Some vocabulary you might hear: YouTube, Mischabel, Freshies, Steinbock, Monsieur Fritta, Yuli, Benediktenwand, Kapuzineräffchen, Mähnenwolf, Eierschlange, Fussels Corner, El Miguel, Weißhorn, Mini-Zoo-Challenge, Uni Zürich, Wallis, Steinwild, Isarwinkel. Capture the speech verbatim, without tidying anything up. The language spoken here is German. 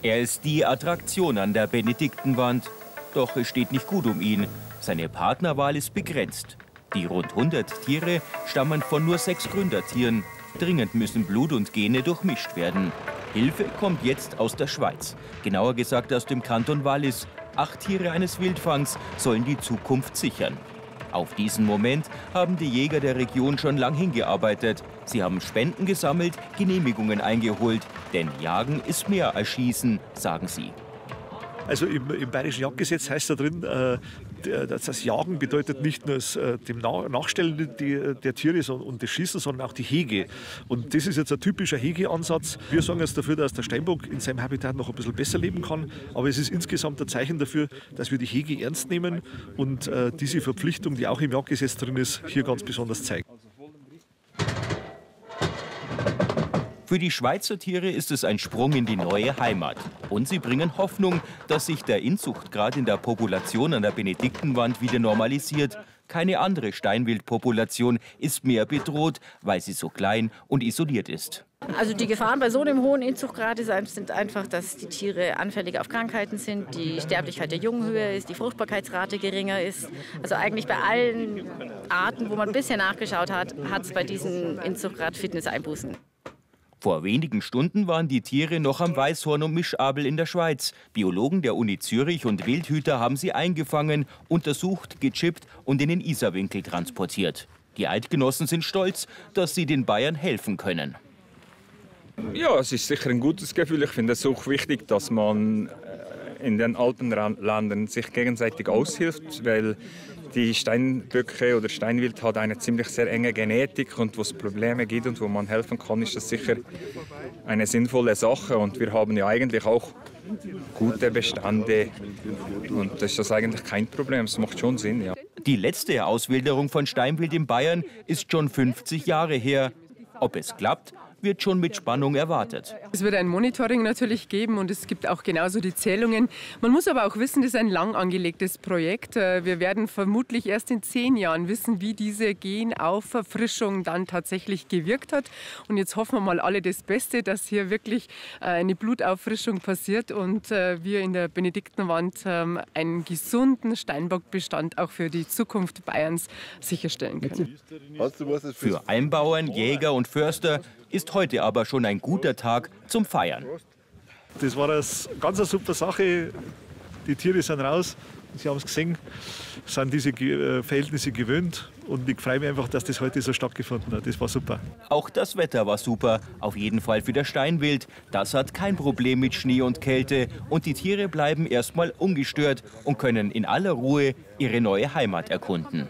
Er ist die Attraktion an der Benediktenwand. Doch es steht nicht gut um ihn. Seine Partnerwahl ist begrenzt. Die rund hundert Tiere stammen von nur sechs Gründertieren. Dringend müssen Blut und Gene durchmischt werden. Hilfe kommt jetzt aus der Schweiz, genauer gesagt aus dem Kanton Wallis. Acht Tiere eines Wildfangs sollen die Zukunft sichern. Auf diesen Moment haben die Jäger der Region schon lang hingearbeitet. Sie haben Spenden gesammelt, Genehmigungen eingeholt. Denn Jagen ist mehr als Schießen, sagen sie. Also im, im Bayerischen Jagdgesetz heißt da drin, äh, das Jagen bedeutet nicht nur das äh, dem Nachstellen die, der Tiere und das Schießen, sondern auch die Hege. Und das ist jetzt ein typischer Hegeansatz. Wir sorgen jetzt dafür, dass der Steinbock in seinem Habitat noch ein bisschen besser leben kann. Aber es ist insgesamt ein Zeichen dafür, dass wir die Hege ernst nehmen und äh, diese Verpflichtung, die auch im Jagdgesetz drin ist, hier ganz besonders zeigt. Für die Schweizer Tiere ist es ein Sprung in die neue Heimat. Und sie bringen Hoffnung, dass sich der Inzuchtgrad in der Population an der Benediktenwand wieder normalisiert. Keine andere Steinwildpopulation ist mehr bedroht, weil sie so klein und isoliert ist. Also die Gefahren bei so einem hohen Inzuchtgrad sind einfach, dass die Tiere anfälliger auf Krankheiten sind, die Sterblichkeit der Jungen höher ist, die Fruchtbarkeitsrate geringer ist. Also eigentlich bei allen Arten, wo man bisher nachgeschaut hat, hat es bei diesem Inzuchtgrad Fitnesseinbußen. Vor wenigen Stunden waren die Tiere noch am Weißhorn und Mischabel in der Schweiz. Biologen der Uni Zürich und Wildhüter haben sie eingefangen, untersucht, gechippt und in den Isarwinkel transportiert. Die Eidgenossen sind stolz, dass sie den Bayern helfen können. Ja, es ist sicher ein gutes Gefühl. Ich finde es auch wichtig, dass man in den alten Ländern sich gegenseitig aushilft, weil die Steinböcke oder Steinwild hat eine ziemlich sehr enge Genetik, und wo es Probleme gibt und wo man helfen kann, ist das sicher eine sinnvolle Sache. Und wir haben ja eigentlich auch gute Bestände und das ist das eigentlich kein Problem, es macht schon Sinn. Ja. Die letzte Auswilderung von Steinwild in Bayern ist schon fünfzig Jahre her. Ob es klappt, wird schon mit Spannung erwartet. Es wird ein Monitoring natürlich geben und es gibt auch genauso die Zählungen. Man muss aber auch wissen, das ist ein lang angelegtes Projekt. Wir werden vermutlich erst in zehn Jahren wissen, wie diese Genauffrischung dann tatsächlich gewirkt hat. Und jetzt hoffen wir mal alle das Beste, dass hier wirklich eine Blutauffrischung passiert und wir in der Benediktenwand einen gesunden Steinbockbestand auch für die Zukunft Bayerns sicherstellen können. Für Almbauern, Jäger und Förster ist heute aber schon ein guter Tag zum Feiern. Das war eine ganz super Sache. Die Tiere sind raus, Sie haben es gesehen, sind diese Verhältnisse gewöhnt. Und ich freue mich einfach, dass das heute so stattgefunden hat. Das war super. Auch das Wetter war super, auf jeden Fall für das Steinwild. Das hat kein Problem mit Schnee und Kälte. Und die Tiere bleiben erstmal ungestört und können in aller Ruhe ihre neue Heimat erkunden.